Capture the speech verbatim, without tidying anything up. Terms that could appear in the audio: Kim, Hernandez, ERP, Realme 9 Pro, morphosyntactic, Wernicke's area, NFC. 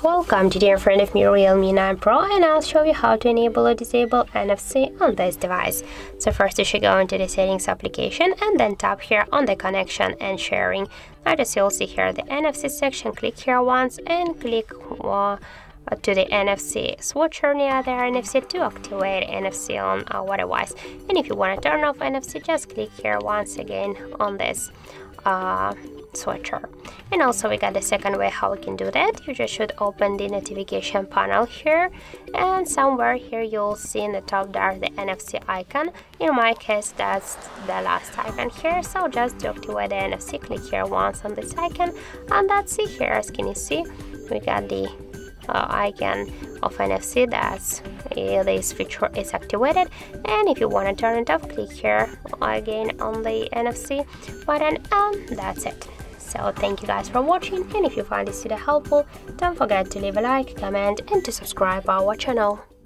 Welcome today in front of me Realme nine Pro, and I'll show you how to enable or disable N F C on this device. So first you should go into the settings application and then tap here on the connection and sharing. Notice you'll see here the N F C section, click here once and click uh, to the N F C switcher near the N F C to activate N F C on our device. And if you want to turn off N F C, just click here once again on this uh, switcher. And also we got the second way how we can do that. You just should open the notification panel here, and somewhere here you'll see in the top there the N F C icon. In my case that's the last icon here, so just to activate the N F C click here once on this icon, and that's it. Here as can you see we got the Uh, icon of N F C, that's uh, this feature is activated. And if you want to turn it off, click here again on the N F C button, and that's it. So thank you guys for watching, and if you find this video helpful, don't forget to leave a like, comment and to subscribe our channel.